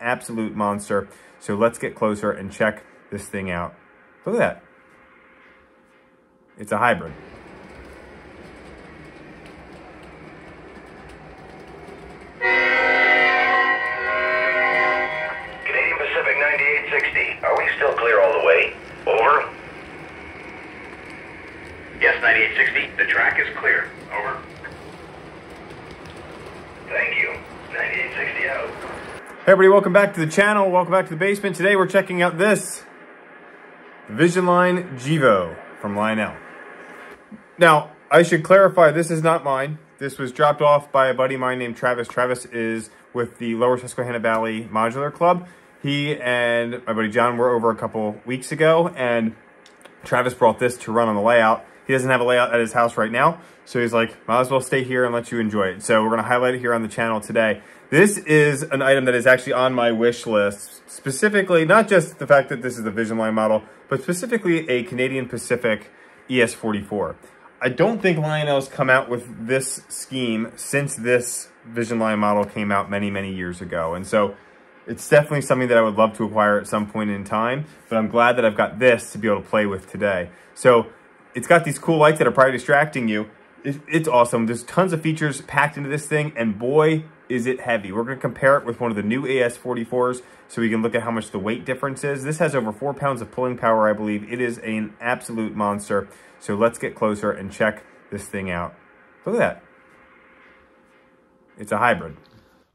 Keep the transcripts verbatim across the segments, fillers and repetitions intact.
Absolute monster. So let's get closer and check this thing out. Look at that. It's a hybrid. Canadian Pacific ninety-eight sixty, are we still clear all the way? Over. Yes, ninety-eight sixty, the track is clear. Over. Thank you. ninety-eight sixty out. Hey everybody, welcome back to the channel. Welcome back to the basement. Today we're checking out this Vision Line Givo from Lionel. Now, I should clarify, this is not mine. This was dropped off by a buddy of mine named Travis. Travis is with the Lower Susquehanna Valley Modular Club. He and my buddy John were over a couple weeks ago, and Travis brought this to run on the layout. He doesn't have a layout at his house right now, so he's like, might as well stay here and let you enjoy it. So we're gonna highlight it here on the channel today. This is an item that is actually on my wish list, specifically, not just the fact that this is a Vision Line model, but specifically a Canadian Pacific E S forty-four. I don't think Lionel's come out with this scheme since this Vision Line model came out many, many years ago. And so it's definitely something that I would love to acquire at some point in time, but I'm glad that I've got this to be able to play with today. So it's got these cool lights that are probably distracting you. It's awesome. There's tons of features packed into this thing, and boy, is it heavy. We're going to compare it with one of the new E S forty-fours so we can look at how much the weight difference is. This has over four pounds of pulling power, I believe. It is an absolute monster. So let's get closer and check this thing out. Look at that. It's a hybrid.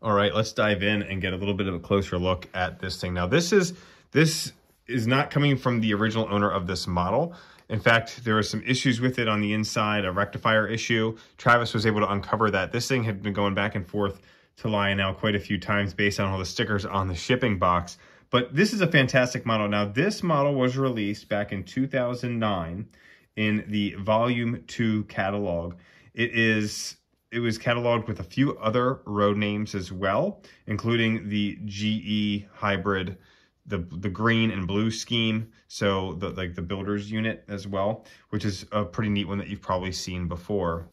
All right, let's dive in and get a little bit of a closer look at this thing. Now, this is, this is not coming from the original owner of this model. In fact, there were some issues with it on the inside, a rectifier issue. Travis was able to uncover that. This thing had been going back and forth to Lionel quite a few times based on all the stickers on the shipping box. But this is a fantastic model. Now, this model was released back in two thousand nine in the Volume two catalog. It is, it was cataloged with a few other road names as well, including the G E Hybrid, the the green and blue scheme, so the like the builder's unit as well, which is a pretty neat one that you've probably seen before.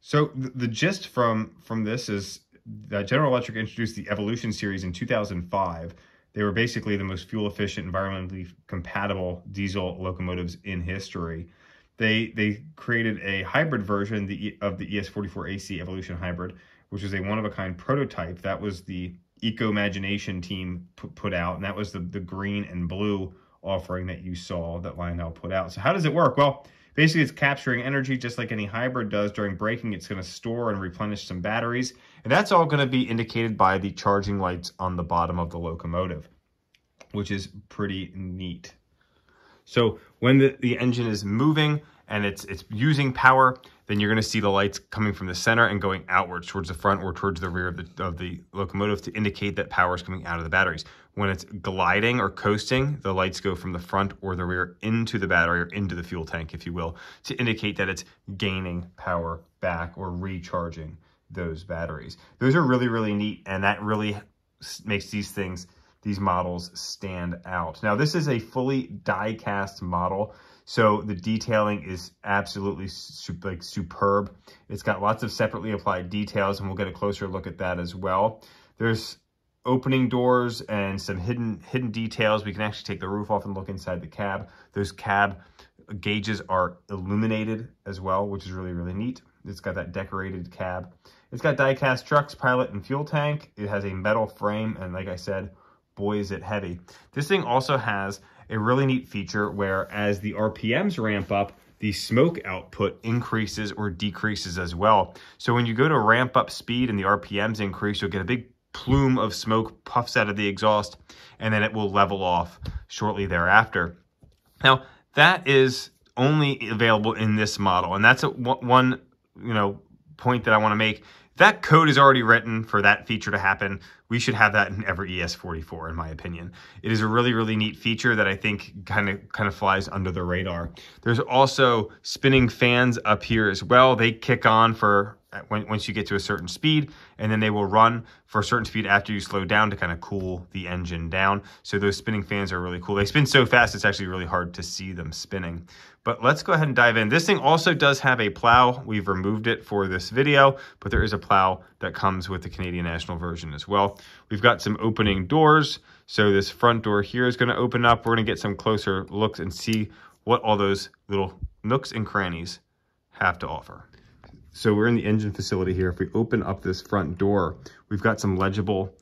So the, the gist from from this is that General Electric introduced the Evolution series in two thousand five. They were basically the most fuel efficient, environmentally compatible diesel locomotives in history. They they created a hybrid version the of the E S forty-four A C Evolution Hybrid, which was a one of a kind prototype. That was the Eco-imagination team put out, and that was the, the green and blue offering that you saw that Lionel put out. So how does it work? Well, basically it's capturing energy just like any hybrid does. During braking, it's going to store and replenish some batteries, and that's all going to be indicated by the charging lights on the bottom of the locomotive, which is pretty neat. So when the, the engine is moving and it's it's using power, then you're going to see the lights coming from the center and going outwards towards the front or towards the rear of the, of the locomotive to indicate that power is coming out of the batteries. When it's gliding or coasting, the lights go from the front or the rear into the battery or into the fuel tank, if you will, to indicate that it's gaining power back or recharging those batteries. Those are really, really neat, and that really makes these things, these models, stand out. Now, this is a fully die-cast model, so the detailing is absolutely like superb. It's got lots of separately applied details, and we'll get a closer look at that as well. There's opening doors and some hidden hidden details. We can actually take the roof off and look inside the cab. Those cab gauges are illuminated as well, which is really, really neat. It's got that decorated cab. It's got die-cast trucks, pilot, and fuel tank. It has a metal frame, and like I said, boy, is it heavy. This thing also has a really neat feature where as the R P Ms ramp up, the smoke output increases or decreases as well. So when you go to ramp up speed and the R P Ms increase, you'll get a big plume of smoke puffs out of the exhaust, and then it will level off shortly thereafter. Now, that is only available in this model, and that's a, one you know point that I want to make. That code is already written for that feature to happen. We should have that in every E S forty-four, in my opinion. It is a really, really neat feature that I think kind of kind of flies under the radar. There's also spinning fans up here as well. They kick on for when, once you get to a certain speed, and then they will run for a certain speed after you slow down to kind of cool the engine down. So those spinning fans are really cool. They spin so fast, it's actually really hard to see them spinning. But let's go ahead and dive in. This thing also does have a plow. We've removed it for this video, but there is a plow that comes with the Canadian National version as well. out. We've got some opening doors. So this front door here is going to open up. We're going to get some closer looks and see what all those little nooks and crannies have to offer. So we're in the engine facility here. If we open up this front door, we've got some legible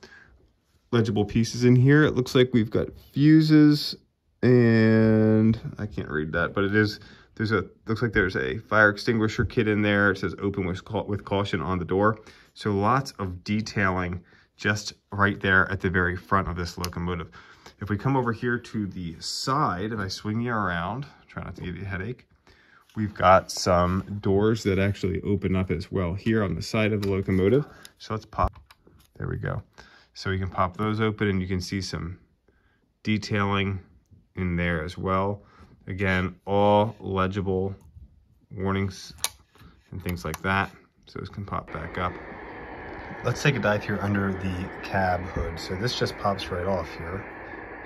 legible pieces in here. It looks like we've got fuses and I can't read that, but it is, there's a, looks like there's a fire extinguisher kit in there. It says open with, with caution on the door. So lots of detailing just right there at the very front of this locomotive. If we come over here to the side, if I swing you around, try not to give you a headache, we've got some doors that actually open up as well here on the side of the locomotive. So let's pop, there we go. So we can pop those open and you can see some detailing in there as well. Again, all legible warnings and things like that. So this can pop back up. Let's take a dive here under the cab hood. So this just pops right off here.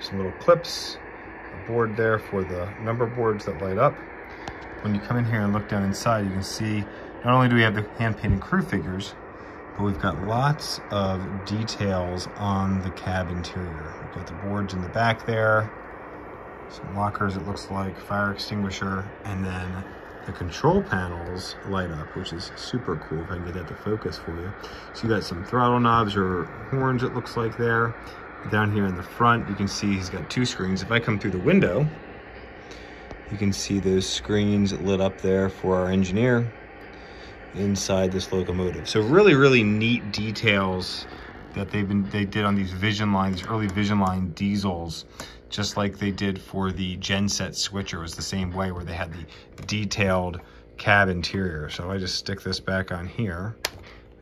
Some little clips, a board there for the number boards that light up. When you come in here and look down inside, you can see not only do we have the hand-painted crew figures, but we've got lots of details on the cab interior. We've got the boards in the back there, some lockers it looks like, fire extinguisher, and then the control panels light up, which is super cool if I can get that to focus for you. So you got some throttle knobs or horns it looks like there. Down here in the front, you can see he's got two screens. If I come through the window, you can see those screens lit up there for our engineer inside this locomotive. So really, really neat details that they've been, they did on these Vision Line, these early Vision Line diesels, just like they did for the Genset switcher. It was the same way where they had the detailed cab interior. So I just stick this back on here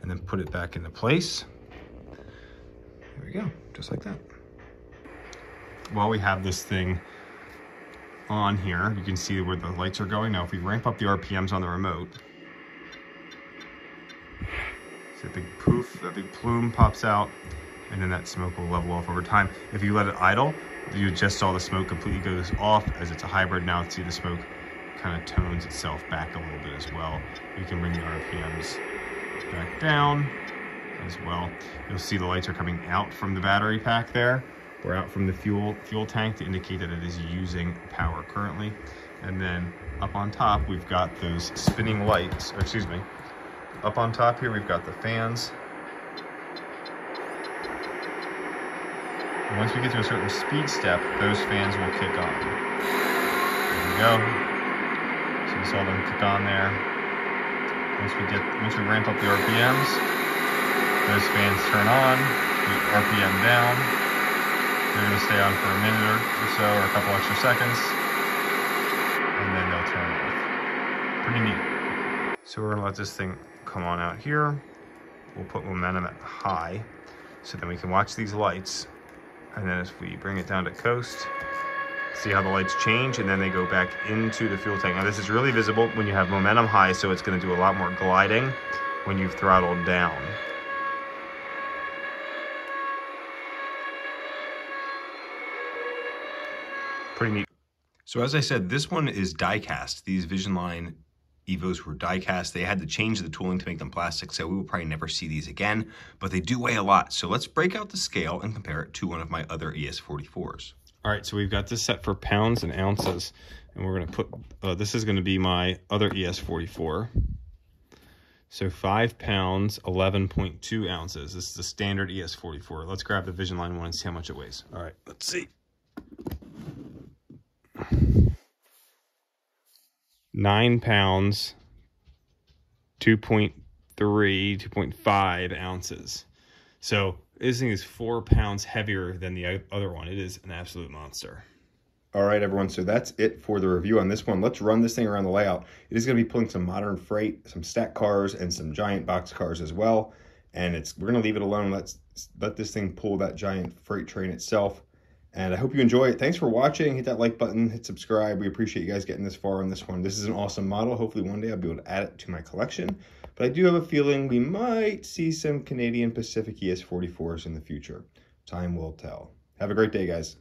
and then put it back into place. There we go, just like that. While we have this thing on here, you can see where the lights are going. Now, if we ramp up the R P Ms on the remote, see that big poof, that big plume pops out, and then that smoke will level off over time. If you let it idle, you just saw the smoke completely goes off. As it's a hybrid now, see the smoke kind of tones itself back a little bit as well. You can bring the R P Ms back down as well. You'll see the lights are coming out from the battery pack there, or out from the fuel fuel tank to indicate that it is using power currently. And then up on top, we've got those spinning lights, or excuse me, up on top here, we've got the fans. And once we get to a certain speed step, those fans will kick on. There we go. So we saw them kick on there. Once we get, once we ramp up the R P Ms, those fans turn on, we R P M down. They're gonna stay on for a minute or so, or a couple extra seconds, and then they'll turn off. Pretty neat. So we're gonna let this thing come on out here. We'll put momentum at high, so then we can watch these lights. And then if we bring it down to coast, see how the lights change, and then they go back into the fuel tank. Now this is really visible when you have momentum high, so it's gonna do a lot more gliding when you've throttled down. Pretty neat. So as I said, this one is die-cast. These Vision Line Evos were die-cast. They had to change the tooling to make them plastic, so we will probably never see these again, but they do weigh a lot. So let's break out the scale and compare it to one of my other E S forty-fours. All right, so we've got this set for pounds and ounces, and we're gonna put, uh, this is gonna be my other E S forty-four. So five pounds, eleven point two ounces. This is the standard E S forty-four. Let's grab the Vision Line one and see how much it weighs. All right, let's see. Nine pounds, two point three, two point five ounces. So this thing is four pounds heavier than the other one. It is an absolute monster. All right, everyone, so that's it for the review on this one. Let's run this thing around the layout. It is going to be pulling some modern freight, some stack cars, and some giant box cars as well. And it's we're going to leave it alone. Let's let this thing pull that giant freight train itself. And I hope you enjoy it. Thanks for watching. Hit that like button. Hit subscribe. We appreciate you guys getting this far on this one. This is an awesome model. Hopefully one day I'll be able to add it to my collection. But I do have a feeling we might see some Canadian Pacific E S forty-fours in the future. Time will tell. Have a great day, guys.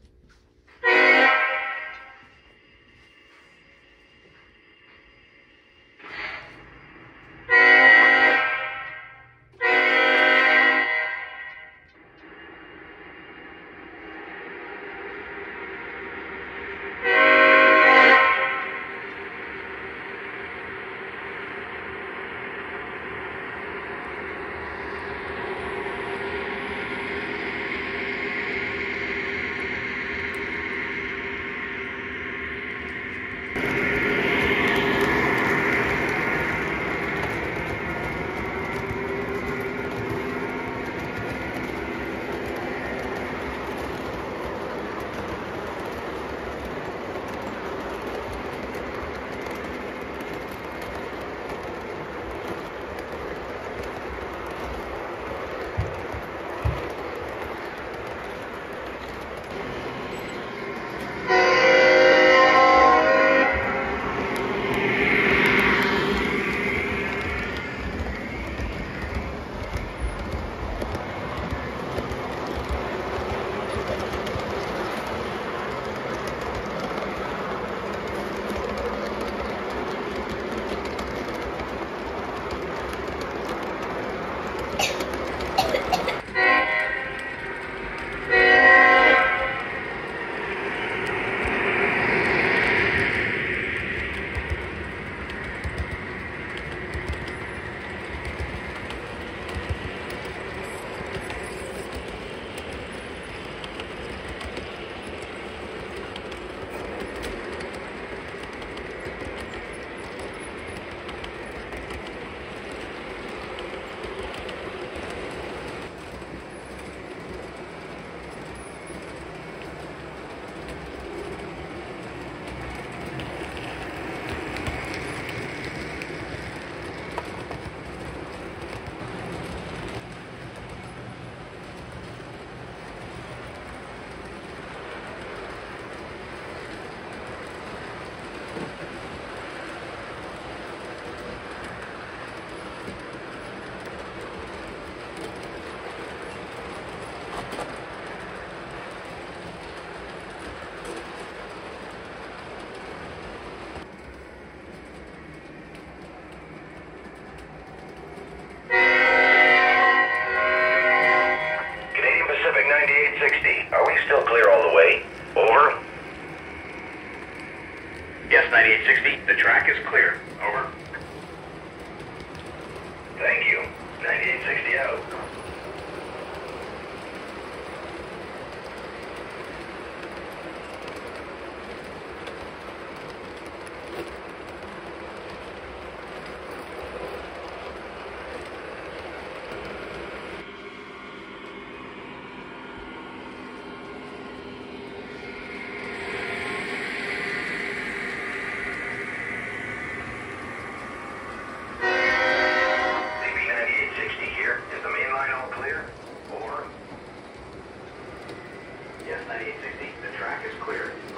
ninety-eight sixty. Are we still clear all the way? Over. Yes, ninety-eight sixty. The track is clear. Over. Thank you. ninety-eight sixty out. Yes, ninety-eight sixty, the track is clear.